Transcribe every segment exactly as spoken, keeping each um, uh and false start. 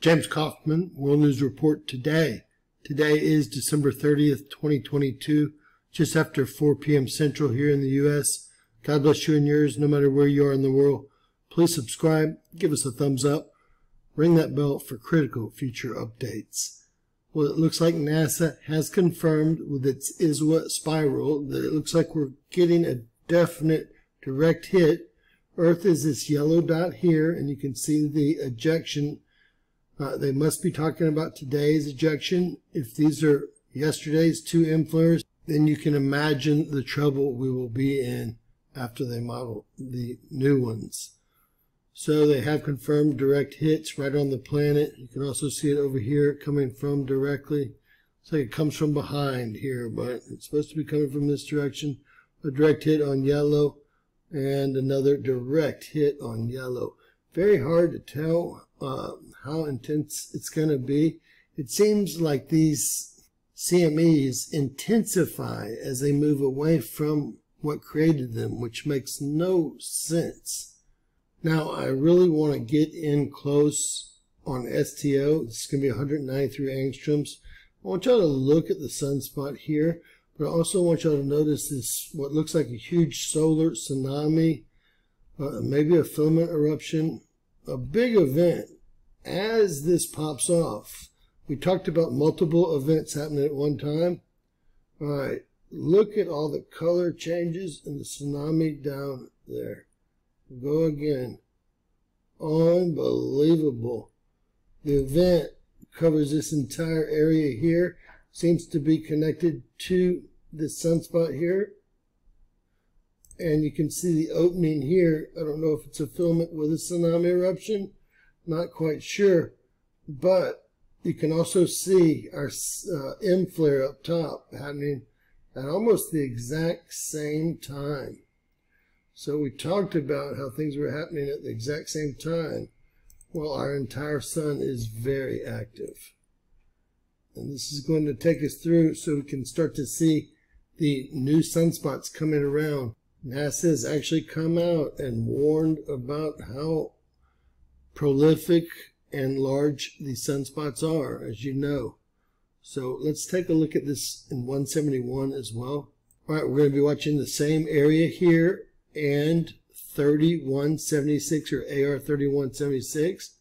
James Kaufman, World News Report today. Today is December thirtieth, twenty twenty-two, just after four p m Central here in the U S God bless you and yours, no matter where you are in the world. Please subscribe, give us a thumbs up, ring that bell for critical future updates. Well, it looks like NASA has confirmed with its I S W A spy rule that it looks like we're getting a definite direct hit. Earth is this yellow dot here, and you can see the ejection. Uh, they must be talking about today's ejection. If these are yesterday's two M flares, then you can imagine the trouble we will be in after they model the new ones. So they have confirmed direct hits right on the planet. You can also see it over here coming from directly. It's like it comes from behind here, but it's supposed to be coming from this direction. A direct hit on yellow and another direct hit on yellow. Very hard to tell uh, how intense it's going to be. It seems like these C M Es intensify as they move away from what created them, which makes no sense. Now, I really want to get in close on S T O. This is going to be one hundred ninety-three angstroms. I want y'all to look at the sunspot here, but I also want y'all to notice this, what looks like a huge solar tsunami, uh, maybe a filament eruption, a big event as this pops off. We talked about multiple events happening at one time. All right, look at all the color changes and the tsunami down there. Go again. Unbelievable. The event covers this entire area here. Seems to be connected to this sunspot here. And you can see the opening here. I don't know if it's a filament with a tsunami eruption. Not quite sure. But you can also see our uh, M flare up top happening at almost the exact same time. So we talked about how things were happening at the exact same time. Well, our entire sun is very active. And this is going to take us through so we can start to see the new sunspots coming around. NASA has actually come out and warned about how prolific and large these sunspots are, as you know. So let's take a look at this in one seventy-one as well. All right, we're going to be watching the same area here. And thirty-one seventy-six or A R thirty-one seventy-six.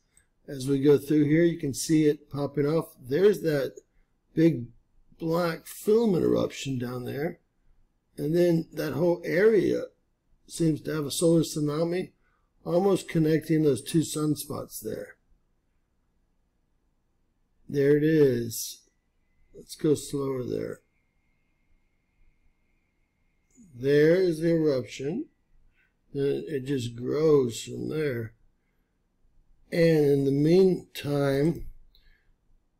As we go through here, you can see it popping off. There's that big black filament eruption down there. And then that whole area seems to have a solar tsunami, almost connecting those two sunspots there. There it is. Let's go slower there. There is the eruption. It just grows from there. And in the meantime,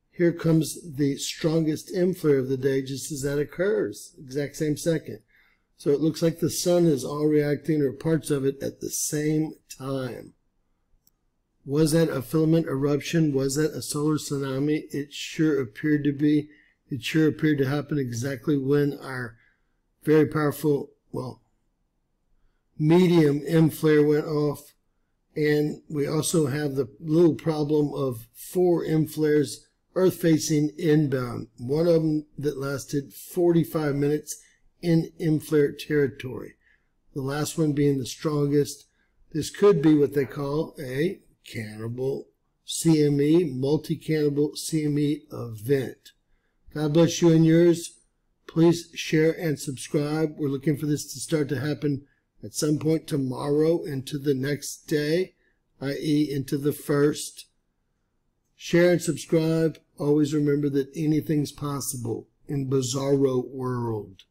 here comes the strongest M flare of the day just as that occurs, exact same second. So it looks like the sun is all reacting, or parts of it, at the same time. Was that a filament eruption? Was that a solar tsunami? It sure appeared to be. It sure appeared to happen exactly when our very powerful, well, medium M flare went off. And we also have the little problem of four M flares earth-facing inbound. One of them that lasted forty-five minutes in M flare territory. The last one being the strongest. This could be what they call a cannibal C M E, multi-cannibal C M E event. God bless you and yours. Please share and subscribe. We're looking for this to start to happen at some point tomorrow into the next day, that is into the first. Share and subscribe. Always remember that anything's possible in Bizarro World.